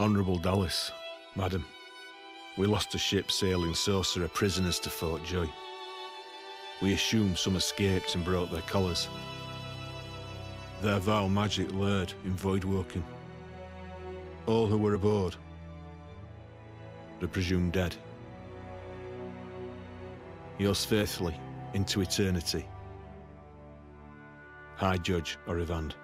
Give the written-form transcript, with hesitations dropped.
Honourable Dallis, Madam, we lost a ship sailing sorcerer prisoners to Fort Joy. We assume some escaped and broke their collars. Their vow magic lured in void-walking. All who were aboard are presumed dead. Yours faithfully, into eternity, High Judge Orivand.